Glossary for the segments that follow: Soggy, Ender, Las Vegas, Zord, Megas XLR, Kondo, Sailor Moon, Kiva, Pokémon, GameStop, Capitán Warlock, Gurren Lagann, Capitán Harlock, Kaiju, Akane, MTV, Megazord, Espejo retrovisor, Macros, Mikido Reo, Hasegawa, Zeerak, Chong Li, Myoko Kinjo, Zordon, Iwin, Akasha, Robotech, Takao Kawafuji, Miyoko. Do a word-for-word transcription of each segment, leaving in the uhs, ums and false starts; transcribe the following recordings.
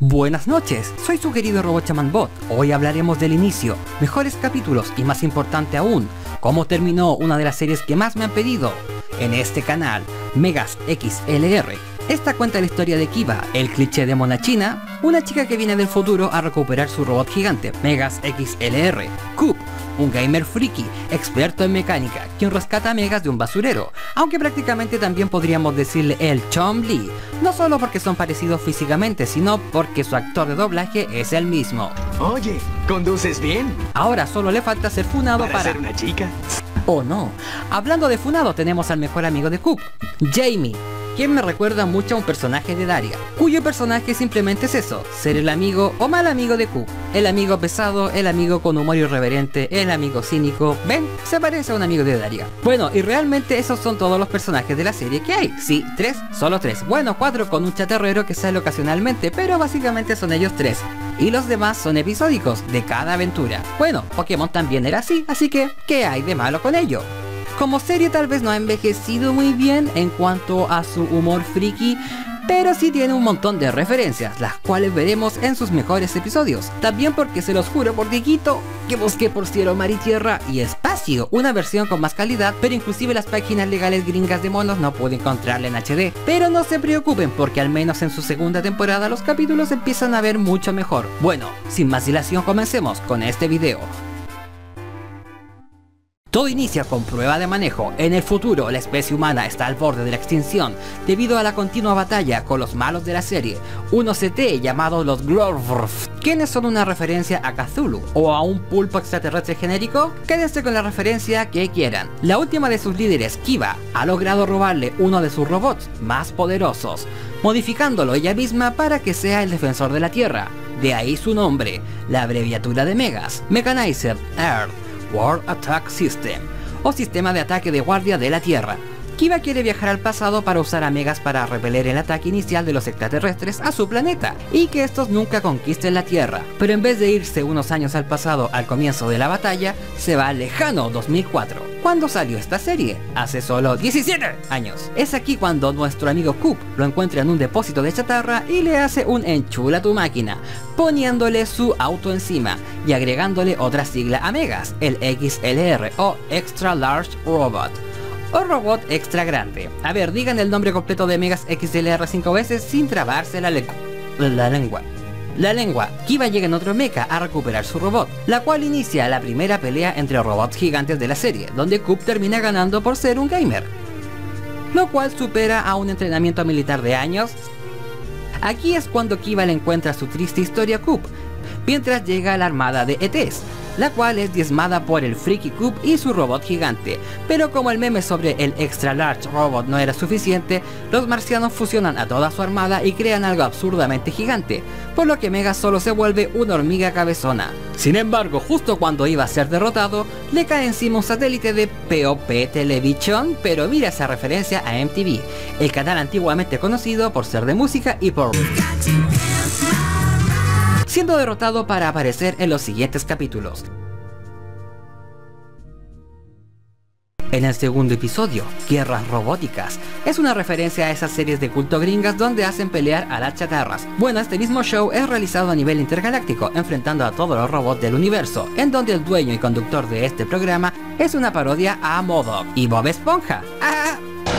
Buenas noches, soy su querido robot chamanbot. Hoy hablaremos del inicio, mejores capítulos y más importante aún, cómo terminó una de las series que más me han pedido en este canal, Megas X L R. Esta cuenta la historia de Kiva, el cliché de mona china, una chica que viene del futuro a recuperar su robot gigante, Megas X L R. Coop, un gamer friki, experto en mecánica, quien rescata a Megas de un basurero, aunque prácticamente también podríamos decirle el Chong Li, no solo porque son parecidos físicamente, sino porque su actor de doblaje es el mismo. Oye, ¿conduces bien? Ahora solo le falta ser funado para... ¿Para ser una chica? Oh no, hablando de funado tenemos al mejor amigo de Coop, Jamie, quien me recuerda mucho a un personaje de Daria, cuyo personaje simplemente es eso, ser el amigo o mal amigo de Coop, el amigo pesado, el amigo con humor irreverente, el amigo cínico. Ven, se parece a un amigo de Daria. Bueno, y realmente esos son todos los personajes de la serie que hay, sí, tres, solo tres, bueno, cuatro con un chatarrero que sale ocasionalmente, pero básicamente son ellos tres, y los demás son episódicos de cada aventura. Bueno, Pokémon también era así, así que, ¿qué hay de malo con ello? Como serie tal vez no ha envejecido muy bien en cuanto a su humor friki, pero sí tiene un montón de referencias, las cuales veremos en sus mejores episodios. También porque se los juro por Dieguito, que busqué por cielo, mar y tierra y espacio una versión con más calidad, pero inclusive las páginas legales gringas de monos no pude encontrarla en H D. Pero no se preocupen porque al menos en su segunda temporada los capítulos empiezan a ver mucho mejor. Bueno, sin más dilación comencemos con este video. Todo inicia con prueba de manejo. En el futuro, la especie humana está al borde de la extinción debido a la continua batalla con los malos de la serie, unos C T llamados los Growrfs, quienes son una referencia a Cthulhu o a un pulpo extraterrestre genérico. Quédense con la referencia que quieran. La última de sus líderes, Kiva, ha logrado robarle uno de sus robots más poderosos, modificándolo ella misma para que sea el defensor de la Tierra. De ahí su nombre, la abreviatura de Megas, Mechanizer Earth War Attack System, o sistema de ataque de guardia de la Tierra. Kiva quiere viajar al pasado para usar a Megas para repeler el ataque inicial de los extraterrestres a su planeta y que estos nunca conquisten la Tierra, pero en vez de irse unos años al pasado al comienzo de la batalla, se va al lejano dos mil cuatro. ¿Cuándo salió esta serie? Hace solo diecisiete años. Es aquí cuando nuestro amigo Coop lo encuentra en un depósito de chatarra y le hace un enchula tu máquina, poniéndole su auto encima y agregándole otra sigla a Megas, el X L R o Extra Large Robot. O robot extra grande. A ver, digan el nombre completo de Megas X L R cinco veces sin trabarse la, la lengua. La lengua. Kiva llega en otro mecha a recuperar su robot, la cual inicia la primera pelea entre robots gigantes de la serie, donde Coop termina ganando por ser un gamer, lo cual supera a un entrenamiento militar de años. Aquí es cuando Kiva le encuentra su triste historia a Coop, mientras llega a la armada de E Tes, la cual es diezmada por el Freaky Coop y su robot gigante. Pero como el meme sobre el Extra Large Robot no era suficiente, los marcianos fusionan a toda su armada y crean algo absurdamente gigante, por lo que Megas solo se vuelve una hormiga cabezona. Sin embargo, justo cuando iba a ser derrotado, le cae encima un satélite de P O P Television, pero mira esa referencia a M T V, el canal antiguamente conocido por ser de música y por... siendo derrotado para aparecer en los siguientes capítulos. En el segundo episodio, Guerras Robóticas, es una referencia a esas series de culto gringas donde hacen pelear a las chatarras. Bueno, este mismo show es realizado a nivel intergaláctico, enfrentando a todos los robots del universo, en donde el dueño y conductor de este programa es una parodia a M O D O K y Bob Esponja. ¡Ah!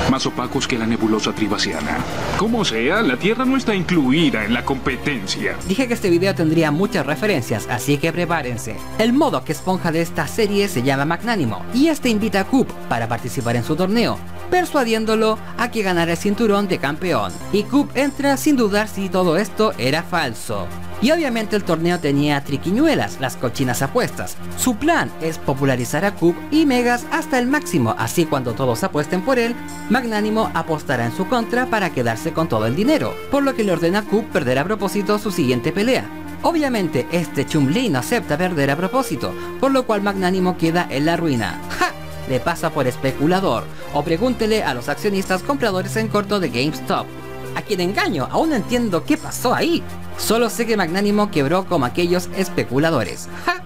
Más opacos que la nebulosa tribaciana. Como sea, la Tierra no está incluida en la competencia. Dije que este video tendría muchas referencias, así que prepárense. El modo que esponja de esta serie se llama Magnánimo, y este invita a Coop para participar en su torneo, persuadiéndolo a que ganara el cinturón de campeón. Y Coop entra sin dudar si todo esto era falso. Y obviamente el torneo tenía triquiñuelas, las cochinas apuestas. Su plan es popularizar a Coop y Megas hasta el máximo, así cuando todos apuesten por él, Magnánimo apostará en su contra para quedarse con todo el dinero, por lo que le ordena a Coop perder a propósito su siguiente pelea. Obviamente este Chong Li no acepta perder a propósito, por lo cual Magnánimo queda en la ruina. ¡Ja! Le pasa por especulador, o pregúntele a los accionistas compradores en corto de GameStop. ¿A quién engaño? Aún no entiendo qué pasó ahí. Solo sé que Magnánimo quebró como aquellos especuladores. ¡Ja!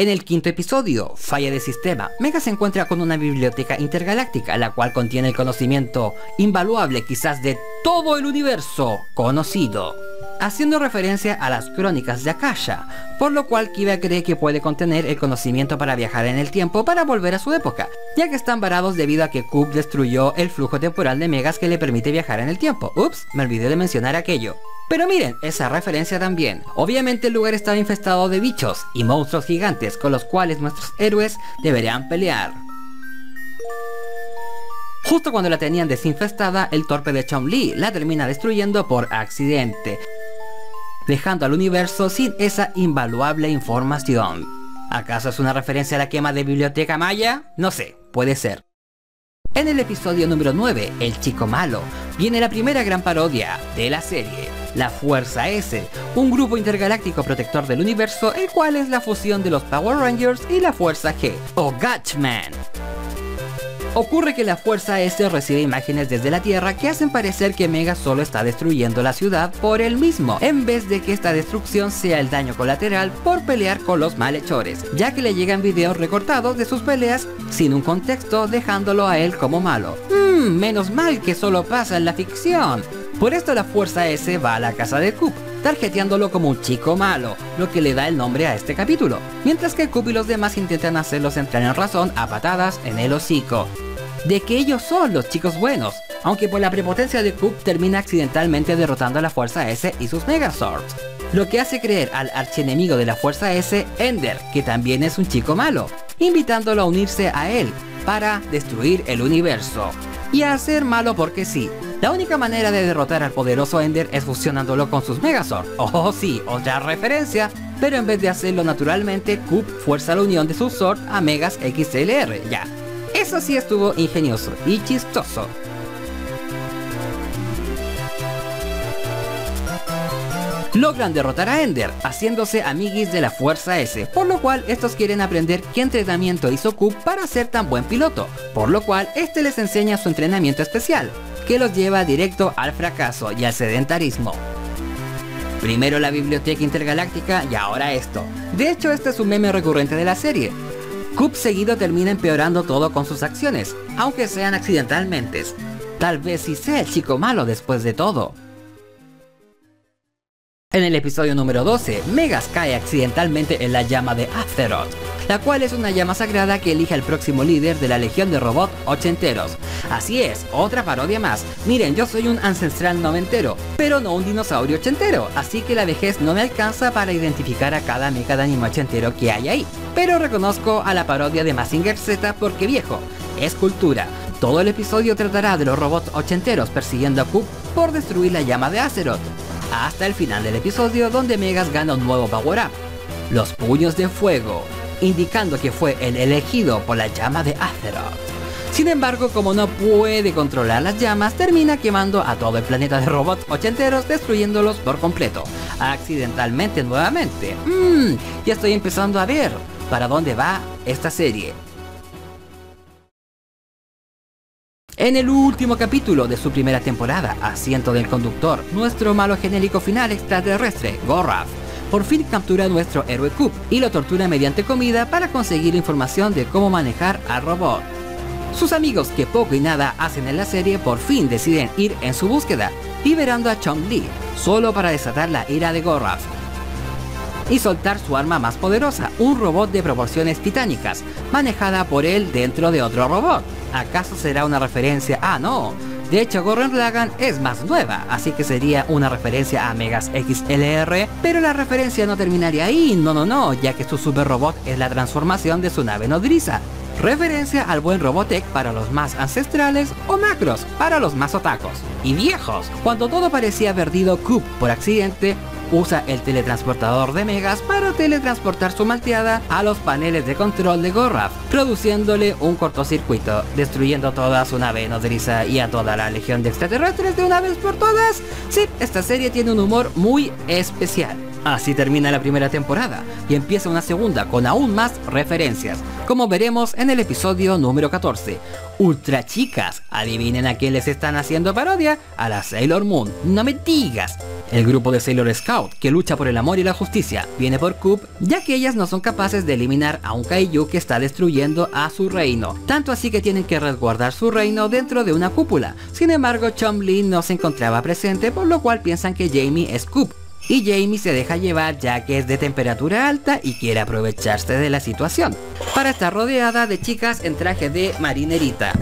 En el quinto episodio, Falla de Sistema, Mega se encuentra con una biblioteca intergaláctica, la cual contiene el conocimiento invaluable quizás de todo el universo conocido, haciendo referencia a las crónicas de Akasha, por lo cual Kiva cree que puede contener el conocimiento para viajar en el tiempo para volver a su época, ya que están varados debido a que Coop destruyó el flujo temporal de Megas que le permite viajar en el tiempo. Ups, me olvidé de mencionar aquello. Pero miren, esa referencia también. Obviamente el lugar estaba infestado de bichos y monstruos gigantes con los cuales nuestros héroes deberían pelear. Justo cuando la tenían desinfestada, el torpe de Chong Li la termina destruyendo por accidente, dejando al universo sin esa invaluable información. ¿Acaso es una referencia a la quema de biblioteca maya? No sé, puede ser. En el episodio número nueve, El Chico Malo, viene la primera gran parodia de la serie, la Fuerza S, un grupo intergaláctico protector del universo, el cual es la fusión de los Power Rangers y la Fuerza G, o Gatchman. Ocurre que la Fuerza S recibe imágenes desde la Tierra que hacen parecer que Mega solo está destruyendo la ciudad por él mismo, en vez de que esta destrucción sea el daño colateral por pelear con los malhechores, ya que le llegan videos recortados de sus peleas sin un contexto, dejándolo a él como malo. Mmm, menos mal que solo pasa en la ficción. Por esto la Fuerza S va a la casa de Coop, tarjeteándolo como un chico malo, lo que le da el nombre a este capítulo, mientras que Coop y los demás intentan hacerlos entrar en razón a patadas en el hocico, de que ellos son los chicos buenos, aunque por la prepotencia de Coop termina accidentalmente derrotando a la Fuerza S y sus Megazords, lo que hace creer al archienemigo de la Fuerza S, Ender, que también es un chico malo, invitándolo a unirse a él para destruir el universo, y a ser malo porque sí. La única manera de derrotar al poderoso Ender es fusionándolo con sus Megazord. Oh sí, otra referencia, pero en vez de hacerlo naturalmente, Coop fuerza la unión de sus Zord a Megas X L R, ya. Eso sí estuvo ingenioso y chistoso. Logran derrotar a Ender, haciéndose amiguis de la Fuerza S, por lo cual estos quieren aprender qué entrenamiento hizo Coop para ser tan buen piloto, por lo cual este les enseña su entrenamiento especial, que los lleva directo al fracaso y al sedentarismo. Primero la biblioteca intergaláctica y ahora esto. De hecho, este es un meme recurrente de la serie. Coop seguido termina empeorando todo con sus acciones, aunque sean accidentalmente. Tal vez sí sea el chico malo después de todo. En el episodio número doce, Megas cae accidentalmente en la llama de Azeroth, la cual es una llama sagrada que elige al próximo líder de la legión de robots ochenteros. Así es, otra parodia más. Miren, yo soy un ancestral noventero, pero no un dinosaurio ochentero, así que la vejez no me alcanza para identificar a cada meca de anime ochentero que hay ahí. Pero reconozco a la parodia de Mazinger Z porque viejo, es cultura. Todo el episodio tratará de los robots ochenteros persiguiendo a Coop por destruir la llama de Azeroth, hasta el final del episodio donde Megas gana un nuevo Power Up, los puños de fuego, indicando que fue el elegido por la llama de Azeroth. Sin embargo, como no puede controlar las llamas, termina quemando a todo el planeta de robots ochenteros, destruyéndolos por completo, accidentalmente nuevamente. Mmm, ya estoy empezando a ver para dónde va esta serie. En el último capítulo de su primera temporada, Asiento del Conductor, nuestro malo genérico final extraterrestre, Gorraf, por fin captura a nuestro héroe Coop y lo tortura mediante comida para conseguir información de cómo manejar al robot. Sus amigos, que poco y nada hacen en la serie, por fin deciden ir en su búsqueda, liberando a Chong Li, solo para desatar la ira de Gorraf y soltar su arma más poderosa, un robot de proporciones titánicas, manejada por él dentro de otro robot. ¿Acaso será una referencia? Ah, no. De hecho, Gurren Lagann es más nueva, así que sería una referencia a Megas X L R, pero la referencia no terminaría ahí, no, no, no, ya que su super robot es la transformación de su nave nodriza, referencia al buen Robotech para los más ancestrales o Macros para los más otacos y viejos. Cuando todo parecía perdido, Coop, por accidente, usa el teletransportador de Megas para teletransportar su malteada a los paneles de control de Gorraf, produciéndole un cortocircuito, destruyendo toda su nave nodriza y a toda la legión de extraterrestres de una vez por todas. Sí, esta serie tiene un humor muy especial. Así termina la primera temporada y empieza una segunda con aún más referencias, como veremos en el episodio número catorce. Ultra chicas, adivinen a quién les están haciendo parodia, a la Sailor Moon, no me digas. El grupo de Sailor Scout que lucha por el amor y la justicia viene por Coop, ya que ellas no son capaces de eliminar a un Kaiju que está destruyendo a su reino, tanto así que tienen que resguardar su reino dentro de una cúpula. Sin embargo, Chong Li no se encontraba presente, por lo cual piensan que Jamie es Coop. Y Jamie se deja llevar ya que es de temperatura alta y quiere aprovecharse de la situación, para estar rodeada de chicas en traje de marinerita.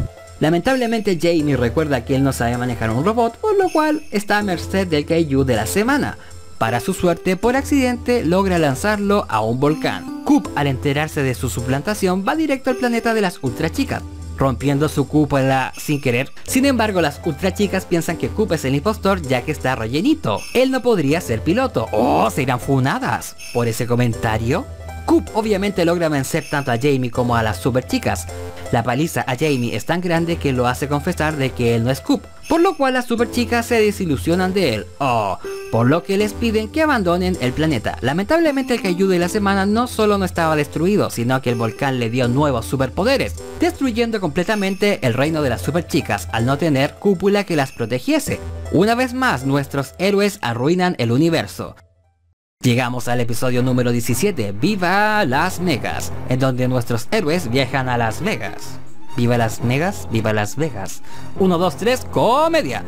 Lamentablemente Jamie recuerda que él no sabe manejar un robot, por lo cual está a merced del Kaiju de la semana. Para su suerte, por accidente logra lanzarlo a un volcán. Coop, al enterarse de su suplantación, va directo al planeta de las ultra chicas, rompiendo su cúpula sin querer. Sin embargo, las ultra chicas piensan que Coop es el impostor ya que está rellenito. Él no podría ser piloto. ¡Oh! Serán funadas por ese comentario. Coop obviamente logra vencer tanto a Jamie como a las super chicas. La paliza a Jamie es tan grande que lo hace confesar de que él no es Coop, por lo cual las super chicas se desilusionan de él. ¡Oh! Por lo que les piden que abandonen el planeta. Lamentablemente el Kaiju de la semana no solo no estaba destruido, sino que el volcán le dio nuevos superpoderes, destruyendo completamente el reino de las superchicas al no tener cúpula que las protegiese. Una vez más, nuestros héroes arruinan el universo. Llegamos al episodio número diecisiete, Viva Las Megas, en donde nuestros héroes viajan a Las Vegas. Viva Las Megas, Viva Las Vegas. uno, dos, tres, comedia.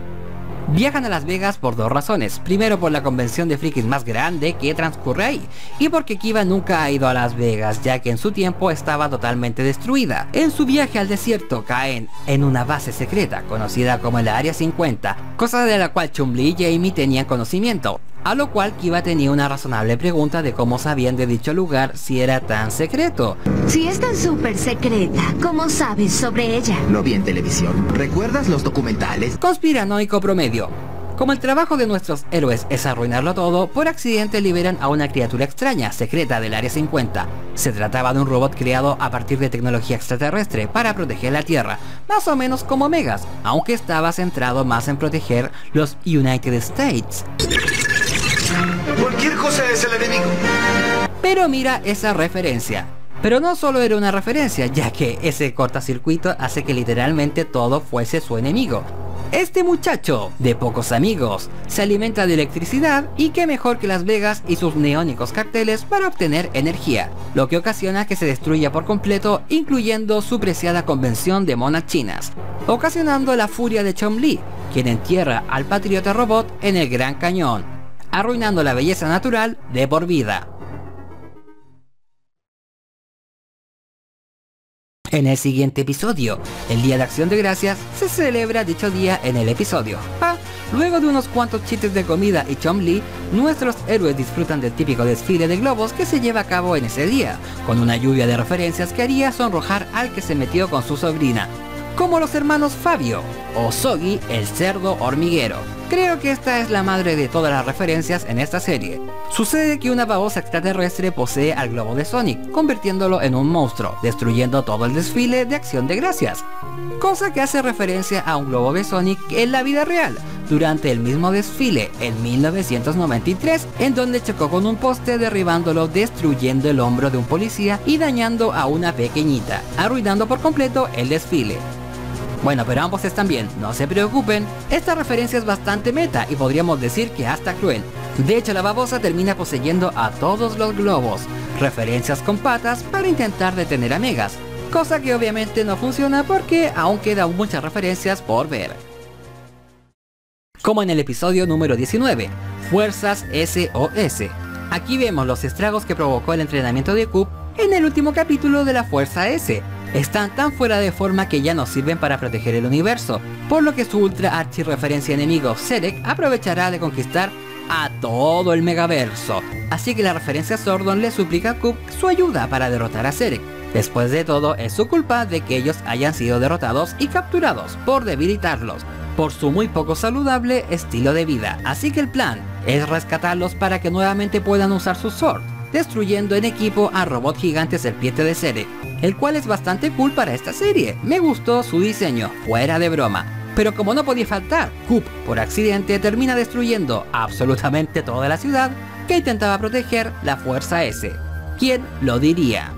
Viajan a Las Vegas por dos razones, primero por la convención de frikis más grande que transcurre ahí, y porque Kiva nunca ha ido a Las Vegas ya que en su tiempo estaba totalmente destruida. En su viaje al desierto caen en una base secreta conocida como el Área cincuenta, cosa de la cual Chong Li y Jamie tenían conocimiento, a lo cual Kiva tenía una razonable pregunta de cómo sabían de dicho lugar si era tan secreto. Si es tan súper secreta, ¿cómo sabes sobre ella? No vi en televisión, ¿recuerdas los documentales? Conspiranoico promedio. Como el trabajo de nuestros héroes es arruinarlo todo, por accidente liberan a una criatura extraña, secreta del Área cincuenta. Se trataba de un robot creado a partir de tecnología extraterrestre para proteger la Tierra, más o menos como Megas, aunque estaba centrado más en proteger los United States. Cualquier cosa es el enemigo. Pero mira esa referencia. Pero no solo era una referencia, ya que ese cortacircuito hace que literalmente todo fuese su enemigo. Este muchacho, de pocos amigos, se alimenta de electricidad y qué mejor que Las Vegas y sus neónicos carteles para obtener energía, lo que ocasiona que se destruya por completo, incluyendo su preciada convención de monas chinas, ocasionando la furia de Chong Li, quien entierra al patriota robot en el Gran Cañón, arruinando la belleza natural de por vida. En el siguiente episodio, el Día de Acción de Gracias se celebra dicho día en el episodio. Ah, luego de unos cuantos chistes de comida y Chong Li, nuestros héroes disfrutan del típico desfile de globos que se lleva a cabo en ese día, con una lluvia de referencias que haría sonrojar al que se metió con su sobrina, como los hermanos Fabio o Soggy, el cerdo hormiguero. Creo que esta es la madre de todas las referencias en esta serie. Sucede que una babosa extraterrestre posee al globo de Sonic, convirtiéndolo en un monstruo, destruyendo todo el desfile de Acción de Gracias, cosa que hace referencia a un globo de Sonic en la vida real, durante el mismo desfile en mil novecientos noventa y tres, en donde chocó con un poste derribándolo, destruyendo el hombro de un policía y dañando a una pequeñita, arruinando por completo el desfile. Bueno, pero ambos están bien, no se preocupen. Esta referencia es bastante meta y podríamos decir que hasta cruel. De hecho, la babosa termina poseyendo a todos los globos, referencias con patas para intentar detener a Megas, cosa que obviamente no funciona porque aún quedan muchas referencias por ver. Como en el episodio número diecinueve, Fuerzas S O S. Aquí vemos los estragos que provocó el entrenamiento de Coop en el último capítulo de la Fuerza S. Están tan fuera de forma que ya no sirven para proteger el universo, por lo que su ultra archirreferencia enemigo Zeerak aprovechará de conquistar a todo el megaverso. Así que la referencia Zordon le suplica a Coop su ayuda para derrotar a Zeerak. Después de todo, es su culpa de que ellos hayan sido derrotados y capturados por debilitarlos, por su muy poco saludable estilo de vida. Así que el plan es rescatarlos para que nuevamente puedan usar su Zord, destruyendo en equipo al robot gigante serpiente de Zeerak, el cual es bastante cool para esta serie. Me gustó su diseño, fuera de broma. Pero como no podía faltar, Coop por accidente termina destruyendo absolutamente toda la ciudad, que intentaba proteger la Fuerza S. ¿Quién lo diría?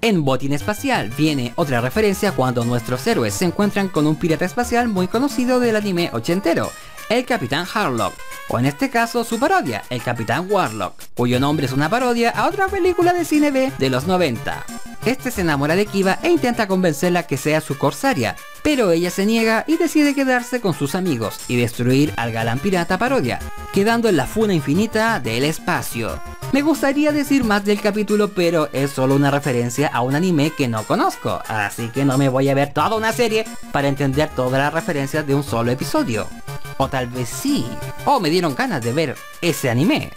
En Botín Espacial viene otra referencia cuando nuestros héroes se encuentran con un pirata espacial muy conocido del anime ochentero, el Capitán Harlock, o en este caso su parodia, el Capitán Warlock, cuyo nombre es una parodia a otra película de cine B de los noventa. Este se enamora de Kiva e intenta convencerla que sea su corsaria, pero ella se niega y decide quedarse con sus amigos y destruir al galán pirata parodia, quedando en la funa infinita del espacio. Me gustaría decir más del capítulo, pero es solo una referencia a un anime que no conozco, así que no me voy a ver toda una serie para entender todas las referencias de un solo episodio. O tal vez sí, o me dieron ganas de ver ese anime.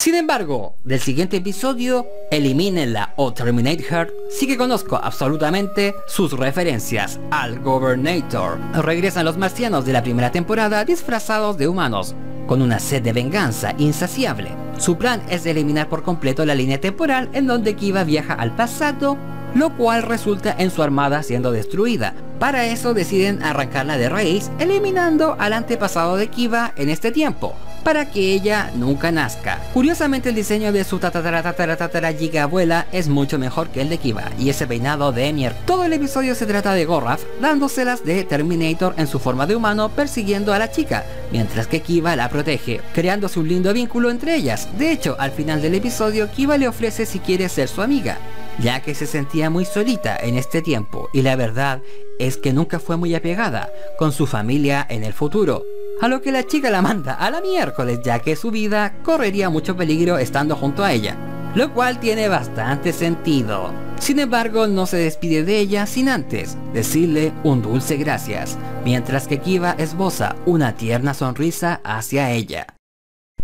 Sin embargo, del siguiente episodio, Elimínenla o Terminate Her, sí que conozco absolutamente sus referencias al Governator. Regresan los marcianos de la primera temporada disfrazados de humanos, con una sed de venganza insaciable. Su plan es eliminar por completo la línea temporal en donde Kiva viaja al pasado, lo cual resulta en su armada siendo destruida. Para eso deciden arrancarla de raíz, eliminando al antepasado de Kiva en este tiempo, para que ella nunca nazca. Curiosamente, el diseño de su tataratatara giga abuela es mucho mejor que el de Kiva, y ese peinado de mier. Todo el episodio se trata de Gorraf dándoselas de Terminator en su forma de humano, persiguiendo a la chica, mientras que Kiva la protege, creándose un lindo vínculo entre ellas. De hecho, al final del episodio, Kiva le ofrece si quiere ser su amiga, ya que se sentía muy solita en este tiempo, y la verdad es que nunca fue muy apegada con su familia en el futuro. A lo que la chica la manda a la miércoles, ya que su vida correría mucho peligro estando junto a ella, lo cual tiene bastante sentido. Sin embargo, no se despide de ella sin antes decirle un dulce gracias, mientras que Kiva esboza una tierna sonrisa hacia ella.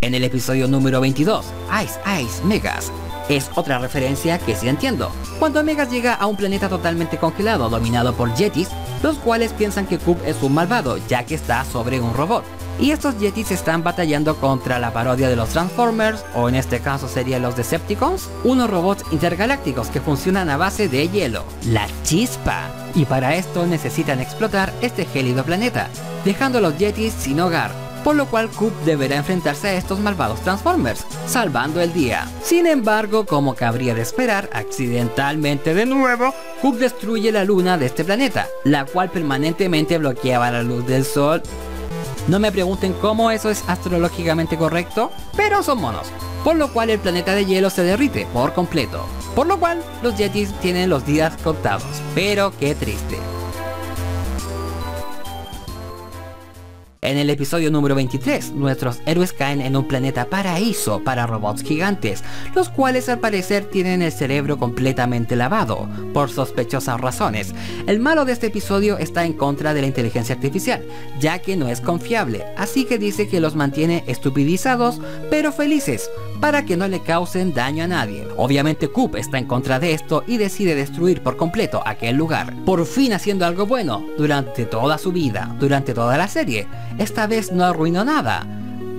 En el episodio número veintidós, Ice Ice Megas, es otra referencia que sí entiendo. Cuando Megas llega a un planeta totalmente congelado dominado por yetis, los cuales piensan que Coop es un malvado, ya que está sobre un robot, y estos yetis están batallando contra la parodia de los Transformers, o en este caso serían los Decepticons, unos robots intergalácticos que funcionan a base de hielo, la chispa, y para esto necesitan explotar este gélido planeta, dejando a los yetis sin hogar, por lo cual Coop deberá enfrentarse a estos malvados Transformers, salvando el día. Sin embargo, como cabría de esperar, accidentalmente de nuevo, Coop destruye la luna de este planeta, la cual permanentemente bloqueaba la luz del sol. No me pregunten cómo eso es astrológicamente correcto, pero son monos, por lo cual el planeta de hielo se derrite por completo, por lo cual los yetis tienen los días contados, pero qué triste. En el episodio número veintitrés, nuestros héroes caen en un planeta paraíso para robots gigantes, los cuales al parecer tienen el cerebro completamente lavado, por sospechosas razones. El malo de este episodio está en contra de la inteligencia artificial, ya que no es confiable, así que dice que los mantiene estupidizados, pero felices, para que no le causen daño a nadie. Obviamente Coop está en contra de esto y decide destruir por completo aquel lugar, por fin haciendo algo bueno durante toda su vida, durante toda la serie. Esta vez no arruinó nada,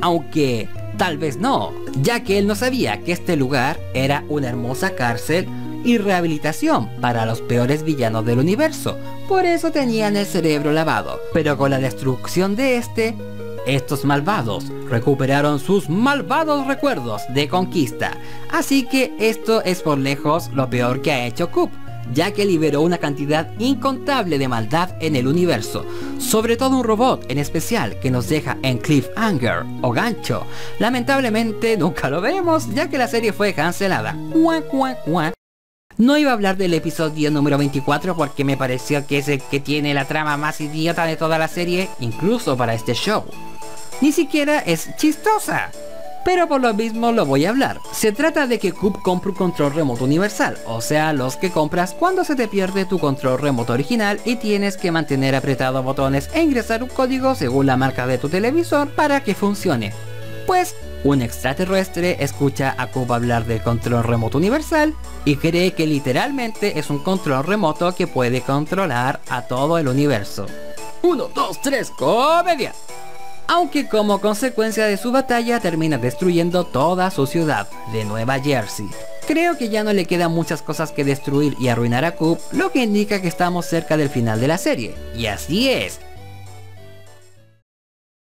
aunque tal vez no, ya que él no sabía que este lugar era una hermosa cárcel y rehabilitación para los peores villanos del universo, por eso tenían el cerebro lavado. Pero con la destrucción de este, estos malvados recuperaron sus malvados recuerdos de conquista, así que esto es por lejos lo peor que ha hecho Coop, ya que liberó una cantidad incontable de maldad en el universo, sobre todo un robot en especial que nos deja en cliffhanger o gancho. Lamentablemente nunca lo veremos, ya que la serie fue cancelada. No iba a hablar del episodio número veinticuatro porque me pareció que es el que tiene la trama más idiota de toda la serie, incluso para este show. Ni siquiera es chistosa, pero por lo mismo lo voy a hablar. Se trata de que Coop compra un control remoto universal, o sea, los que compras cuando se te pierde tu control remoto original y tienes que mantener apretado botones e ingresar un código según la marca de tu televisor para que funcione. Pues un extraterrestre escucha a Coop hablar del control remoto universal y cree que literalmente es un control remoto que puede controlar a todo el universo. uno, dos, tres, ¡comedia! Aunque como consecuencia de su batalla termina destruyendo toda su ciudad de Nueva Jersey, Creo que ya no le quedan muchas cosas que destruir y arruinar a Coop, lo que indica que estamos cerca del final de la serie. Y así es,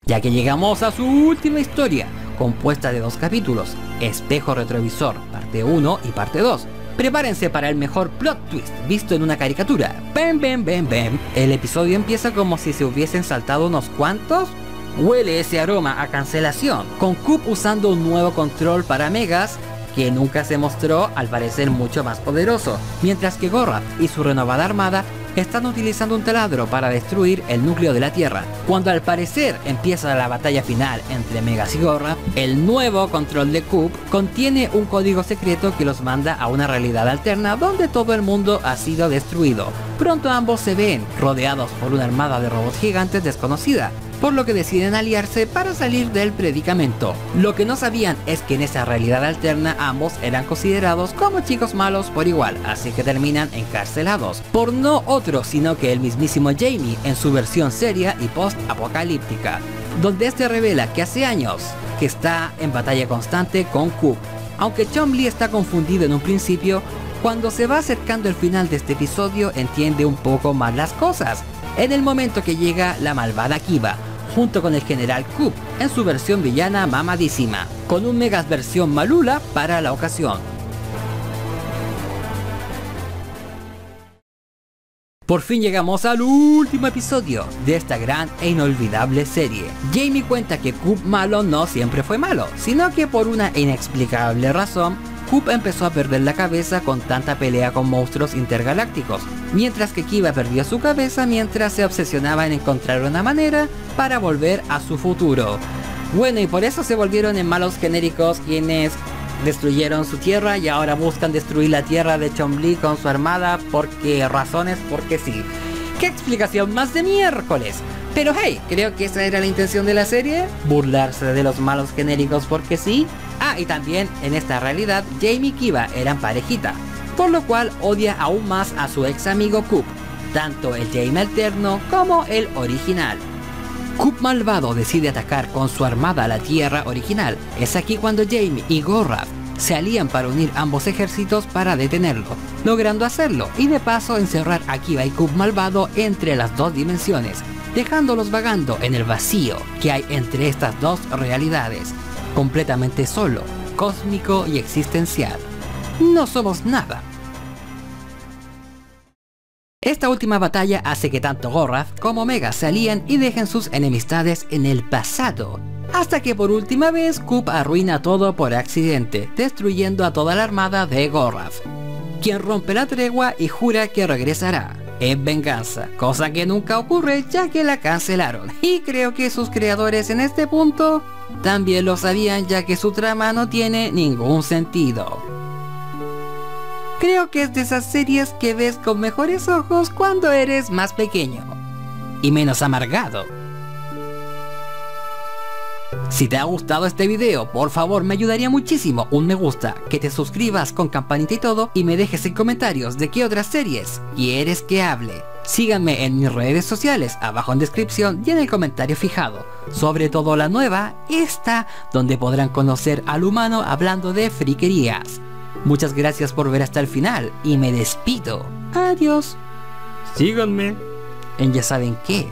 ya que llegamos a su última historia, compuesta de dos capítulos, Espejo Retrovisor, parte uno y parte dos. Prepárense para el mejor plot twist visto en una caricatura. Bam, bam, bam, bam. El episodio empieza como si se hubiesen saltado unos cuantos. Huele ese aroma a cancelación, con Coop usando un nuevo control para Megas, que nunca se mostró, al parecer mucho más poderoso, mientras que Gorraf y su renovada armada están utilizando un taladro para destruir el núcleo de la Tierra. Cuando al parecer empieza la batalla final entre Megas y Gorraf, el nuevo control de Coop contiene un código secreto que los manda a una realidad alterna donde todo el mundo ha sido destruido. Pronto ambos se ven rodeados por una armada de robots gigantes desconocida, por lo que deciden aliarse para salir del predicamento. Lo que no sabían es que en esa realidad alterna ambos eran considerados como chicos malos por igual, así que terminan encarcelados, por no otro sino que el mismísimo Jamie en su versión seria y post-apocalíptica, donde este revela que hace años que está en batalla constante con Coop. Aunque Chong Li está confundido en un principio, cuando se va acercando el final de este episodio entiende un poco más las cosas, en el momento que llega la malvada Kiva, junto con el general Coop en su versión villana mamadísima, con un Megas versión malula para la ocasión. Por fin llegamos al último episodio de esta gran e inolvidable serie. Jamie cuenta que Coop malo no siempre fue malo, sino que por una inexplicable razón, Coop empezó a perder la cabeza con tanta pelea con monstruos intergalácticos, mientras que Kiva perdió su cabeza mientras se obsesionaba en encontrar una manera para volver a su futuro. Bueno, y por eso se volvieron en malos genéricos, quienes destruyeron su tierra y ahora buscan destruir la tierra de Chong Li con su armada, porque razones, porque sí. ¡Qué explicación más de miércoles! Pero hey, creo que esa era la intención de la serie, burlarse de los malos genéricos porque sí. Ah, y también en esta realidad Jamie y Kiva eran parejita, por lo cual odia aún más a su ex amigo Coop, tanto el Jamie alterno como el original. Coop malvado decide atacar con su armada a la tierra original. Es aquí cuando Jamie y Gorraf se alían para unir ambos ejércitos para detenerlo, logrando hacerlo y de paso encerrar a Kiva y Coop malvado entre las dos dimensiones, dejándolos vagando en el vacío que hay entre estas dos realidades, completamente solo, cósmico y existencial. No somos nada. Esta última batalla hace que tanto Gorraf como Megas se alíen y dejen sus enemistades en el pasado, hasta que por última vez Coop arruina todo por accidente, destruyendo a toda la armada de Gorraf, quien rompe la tregua y jura que regresará en venganza, cosa que nunca ocurre ya que la cancelaron, y creo que sus creadores en este punto también lo sabían, ya que su trama no tiene ningún sentido. Creo que es de esas series que ves con mejores ojos cuando eres más pequeño y menos amargado. Si te ha gustado este video, por favor me ayudaría muchísimo un me gusta, que te suscribas con campanita y todo, y me dejes en comentarios de qué otras series quieres que hable. Síganme en mis redes sociales, abajo en descripción y en el comentario fijado, sobre todo la nueva, esta, donde podrán conocer al humano hablando de friquerías. Muchas gracias por ver hasta el final y me despido. Adiós. Síganme en ya saben qué.